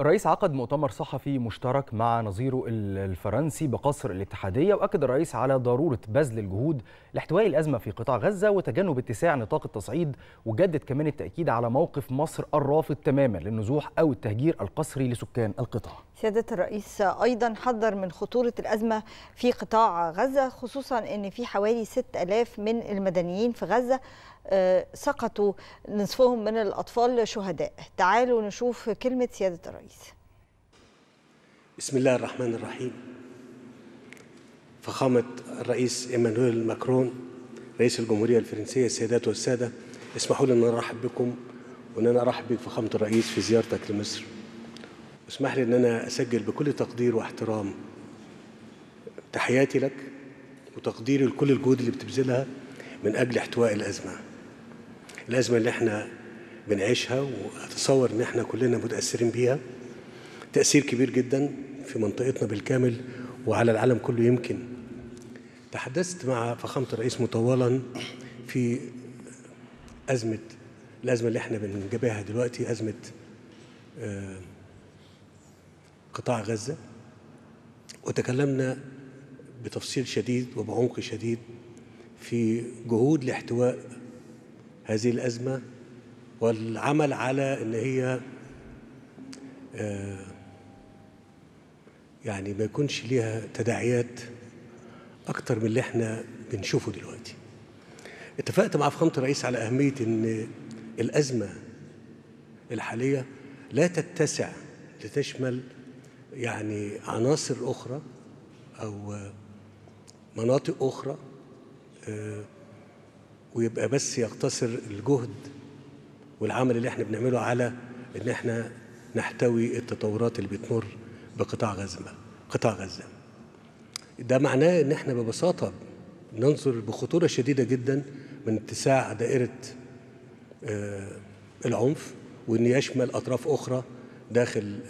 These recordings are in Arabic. الرئيس عقد مؤتمر صحفي مشترك مع نظيره الفرنسي بقصر الاتحادية، وأكد الرئيس على ضرورة بذل الجهود لاحتواء الأزمة في قطاع غزة وتجنب اتساع نطاق التصعيد، وجدد كمان التأكيد على موقف مصر الرافض تماما للنزوح أو التهجير القسري لسكان القطاع. سيادة الرئيس أيضا حذر من خطورة الأزمة في قطاع غزة، خصوصا أن في حوالي 6000 من المدنيين في غزة سقطوا، نصفهم من الأطفال شهداء. تعالوا نشوف كلمة سيادة الرئيس. بسم الله الرحمن الرحيم. فخامة الرئيس إيمانويل ماكرون رئيس الجمهورية الفرنسية، السيدات والسادة، اسمحوا لي أن أرحب بكم وأن أنا أرحب بك فخامة الرئيس في زيارتك لمصر. واسمح لي أن أنا أسجل بكل تقدير واحترام تحياتي لك وتقديري لكل الجهود اللي بتبذلها من أجل احتواء الأزمة اللي احنا بنعيشها، وأتصور إن احنا كلنا متأثرين بيها تأثير كبير جدا في منطقتنا بالكامل وعلى العالم كله. يمكن تحدثت مع فخامة الرئيس مطولا في الأزمة اللي احنا بنجابهها دلوقتي، أزمة قطاع غزة، وتكلمنا بتفصيل شديد وبعمق شديد في جهود لاحتواء هذه الأزمة والعمل على إن هي يعني ما يكونش ليها تداعيات أكتر من اللي احنا بنشوفه دلوقتي. اتفقت مع فخامة الرئيس على أهمية إن الأزمة الحالية لا تتسع لتشمل يعني عناصر أخرى أو مناطق أخرى ويبقى بس يقتصر الجهد والعمل اللي احنا بنعمله على ان احنا نحتوي التطورات اللي بتمر بقطاع غزة. ده معناه ان احنا ببساطة ننظر بخطورة شديدة جدا من اتساع دائرة العنف، وان يشمل اطراف اخرى داخل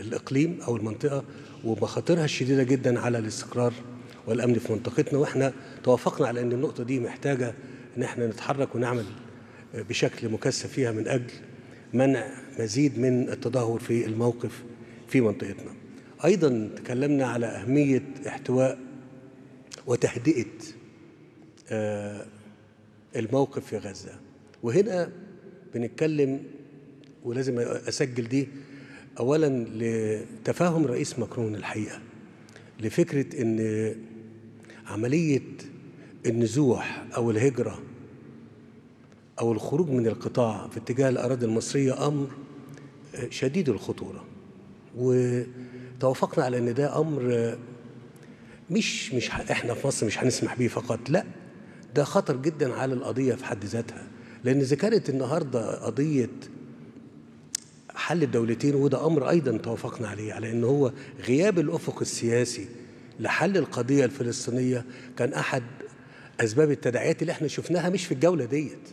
الاقليم او المنطقة، ومخاطرها الشديدة جدا على الاستقرار والأمن في منطقتنا. وإحنا توافقنا على أن النقطة دي محتاجة أن احنا نتحرك ونعمل بشكل مكثف فيها من أجل منع مزيد من التدهور في الموقف في منطقتنا. أيضا تكلمنا على أهمية احتواء وتهدئة الموقف في غزة، وهنا بنتكلم ولازم أسجل دي أولا لتفاهم الرئيس ماكرون الحقيقة لفكرة إن عملية النزوح أو الهجرة أو الخروج من القطاع في اتجاه الأراضي المصرية أمر شديد الخطورة، وتوافقنا على إن ده أمر مش إحنا في مصر مش هنسمح بيه فقط، لأ ده خطر جدا على القضية في حد ذاتها، لأن ذكرت النهاردة قضية حل الدولتين، وده أمر أيضا توافقنا عليه على إن هو غياب الأفق السياسي لحل القضية الفلسطينية كان أحد أسباب التداعيات اللي احنا شفناها مش في الجولة ديت،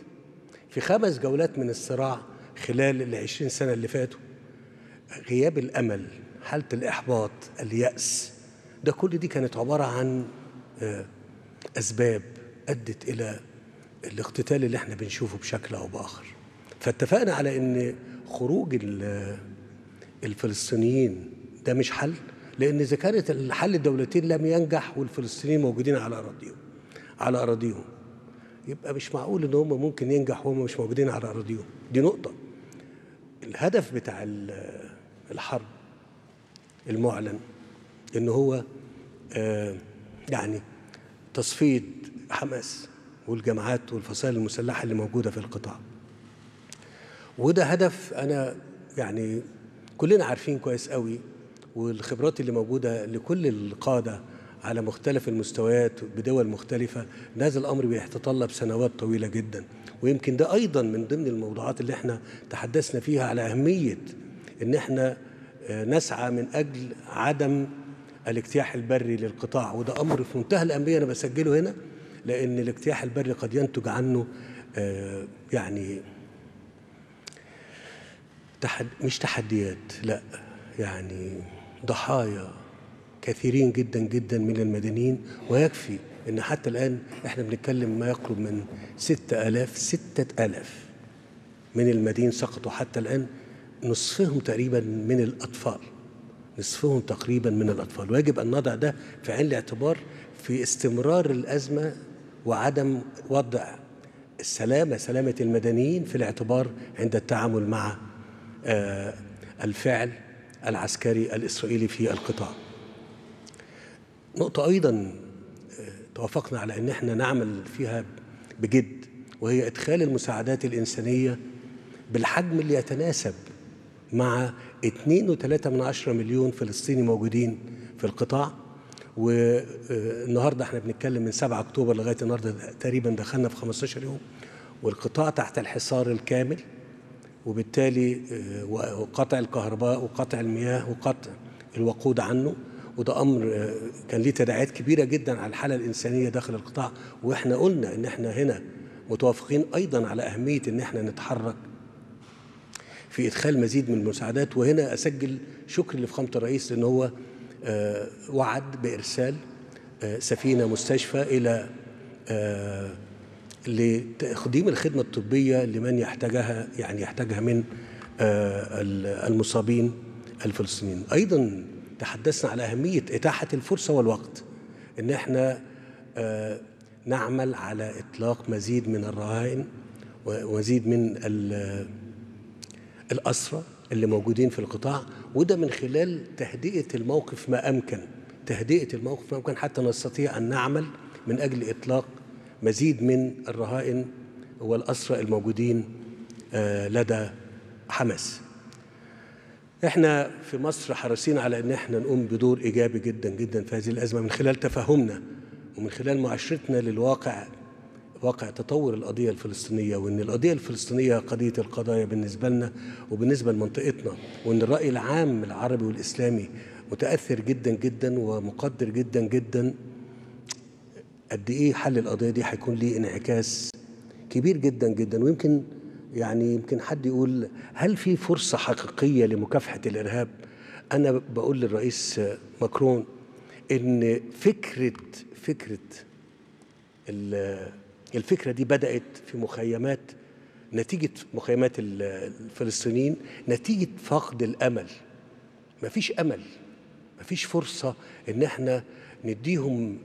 في 5 جولات من الصراع خلال ال20 سنة اللي فاتوا. غياب الأمل، حالة الإحباط، اليأس، ده كل دي كانت عبارة عن أسباب أدت إلى الاقتتال اللي احنا بنشوفه بشكل أو بآخر. فاتفقنا على إن خروج الفلسطينيين ده مش حل، لأن إذا كانت الحل الدولتين لم ينجح والفلسطينيين موجودين على أراضيهم يبقى مش معقول إن هم ممكن ينجح وهم مش موجودين على أراضيهم. دي نقطة. الهدف بتاع الحرب المعلن إن هو يعني تصفية حماس والجماعات والفصائل المسلحة اللي موجودة في القطاع، وده هدف أنا يعني كلنا عارفين كويس قوي، والخبرات اللي موجودة لكل القادة على مختلف المستويات بدول مختلفة إن هذا الأمر بيتطلب سنوات طويلة جدا. ويمكن ده أيضا من ضمن الموضوعات اللي احنا تحدثنا فيها على أهمية إن احنا نسعى من أجل عدم الاجتياح البري للقطاع، وده أمر في منتهى الأهمية أنا بسجله هنا، لأن الاجتياح البري قد ينتج عنه يعني مش تحديات، لا يعني ضحايا كثيرين جدا جدا من المدنيين. ويكفي ان حتى الان احنا بنتكلم ما يقرب من 6000 من المدنيين سقطوا حتى الان نصفهم تقريبا من الأطفال، نصفهم تقريبا من الأطفال. ويجب أن نضع ده في عين الاعتبار في استمرار الأزمة وعدم وضع سلامة المدنيين في الاعتبار عند التعامل مع الفعل العسكري الإسرائيلي في القطاع. نقطة أيضا توافقنا على أن احنا نعمل فيها بجد، وهي إدخال المساعدات الإنسانية بالحجم اللي يتناسب مع 2.3 مليون فلسطيني موجودين في القطاع. والنهارده احنا بنتكلم من 7 اكتوبر لغايه النهارده تقريبا دخلنا في 15 يوم، والقطاع تحت الحصار الكامل، وبالتالي وقطع الكهرباء وقطع المياه وقطع الوقود عنه، وده امر كان ليه تداعيات كبيره جدا على الحاله الانسانيه داخل القطاع. واحنا قلنا ان احنا هنا متوافقين ايضا على اهميه ان احنا نتحرك في ادخال مزيد من المساعدات. وهنا اسجل شكري لفخامه الرئيس لان هو وعد بإرسال سفينة مستشفى إلى لتقديم الخدمة الطبية لمن يحتاجها، يعني يحتاجها من المصابين الفلسطينيين. أيضا تحدثنا على أهمية إتاحة الفرصة والوقت إن احنا نعمل على إطلاق مزيد من الرهائن ومزيد من الأسرى اللي موجودين في القطاع، وده من خلال تهدئة الموقف ما أمكن، تهدئة الموقف ما أمكن حتى نستطيع أن نعمل من أجل إطلاق مزيد من الرهائن والأسرى الموجودين لدى حماس. إحنا في مصر حريصين على أن إحنا نقوم بدور إيجابي جدا جدا في هذه الأزمة من خلال تفهمنا ومن خلال معاشرتنا للواقع، واقع تطور القضية الفلسطينية، وأن القضية الفلسطينية قضية القضايا بالنسبة لنا وبالنسبة لمنطقتنا، وأن الرأي العام العربي والإسلامي متأثر جدا جدا ومقدر جدا جدا قد إيه حل القضية دي هيكون ليه انعكاس كبير جدا جدا. ويمكن يعني يمكن حد يقول هل في فرصة حقيقية لمكافحة الإرهاب؟ أنا بقول للرئيس ماكرون إن فكرة الفكرة دي بدأت في مخيمات، نتيجة مخيمات الفلسطينيين، نتيجة فقد الأمل. مفيش أمل، مفيش فرصة إن احنا نديهم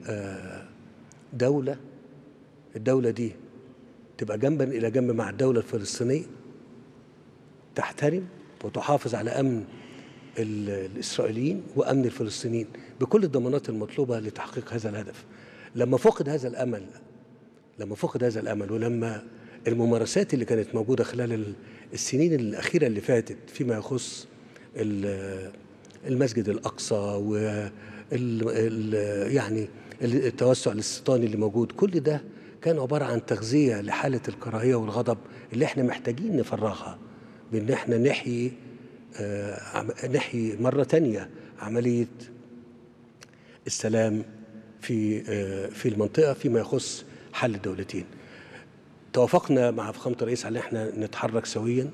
دولة، الدولة دي تبقى جنبا إلى جنب مع الدولة الفلسطينية، تحترم وتحافظ على أمن الإسرائيليين وأمن الفلسطينيين بكل الضمانات المطلوبة لتحقيق هذا الهدف. لما فقد هذا الأمل ولما الممارسات اللي كانت موجودة خلال السنين الأخيرة اللي فاتت فيما يخص المسجد الأقصى و يعني التوسع الاستيطاني اللي موجود، كل ده كان عبارة عن تغذية لحالة الكراهية والغضب اللي احنا محتاجين نفرغها بإن احنا نحيي مرة تانية عملية السلام في المنطقة فيما يخص حل الدولتين. توافقنا مع فخامة الرئيس على ان احنا نتحرك سويا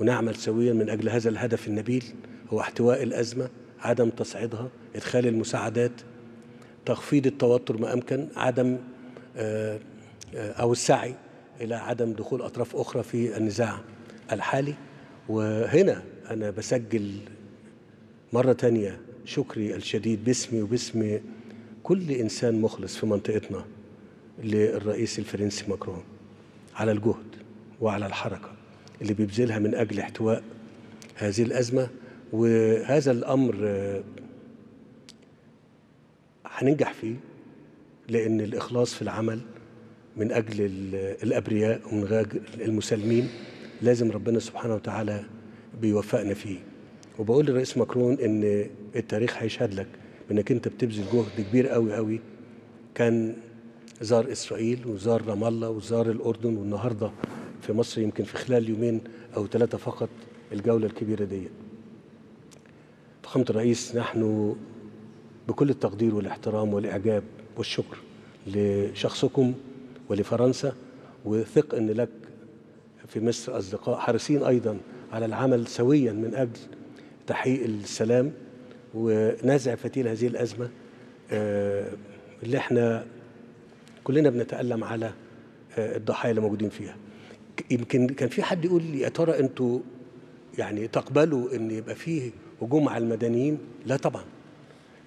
ونعمل سويا من اجل هذا الهدف النبيل، هو احتواء الازمة، عدم تصعيدها، ادخال المساعدات، تخفيض التوتر ما امكن، عدم او السعي الى عدم دخول اطراف اخرى في النزاع الحالي. وهنا انا بسجل مرة تانية شكري الشديد باسمي وباسم كل انسان مخلص في منطقتنا للرئيس الفرنسي ماكرون على الجهد وعلى الحركة اللي بيبذلها من أجل احتواء هذه الأزمة. وهذا الأمر هننجح فيه لأن الإخلاص في العمل من أجل الأبرياء ومن أجل المسالمين لازم ربنا سبحانه وتعالى بيوفقنا فيه. وبقول للرئيس ماكرون إن التاريخ هيشهد لك بأنك أنت بتبذل جهد كبير قوي قوي. كان زار إسرائيل وزار رام الله وزار الأردن، والنهاردة في مصر يمكن في خلال يومين أو 3 فقط الجولة الكبيرة دي. فخامة الرئيس، نحن بكل التقدير والاحترام والإعجاب والشكر لشخصكم ولفرنسا، وثق أن لك في مصر أصدقاء حريصين أيضا على العمل سويا من أجل تحقيق السلام ونزع فتيل هذه الأزمة اللي احنا كلنا بنتألم على الضحايا اللي موجودين فيها. يمكن كان في حد يقول لي يا ترى انتوا يعني تقبلوا أن يبقى فيه هجوم على المدنيين؟ لا طبعا،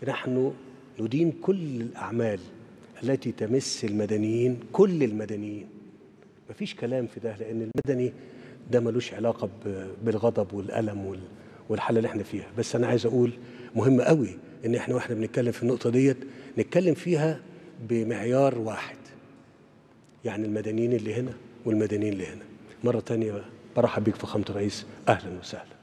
نحن ندين كل الأعمال التي تمس المدنيين، كل المدنيين، مفيش كلام في ده، لأن المدني ده ملوش علاقة بالغضب والألم والحالة اللي احنا فيها. بس أنا عايز أقول مهم قوي إن احنا واحنا بنتكلم في النقطة ديت نتكلم فيها بمعيار واحد، يعني المدنيين اللي هنا والمدنيين اللي هنا. مرة تانية برحب بيك فخامة الرئيس، أهلا وسهلا.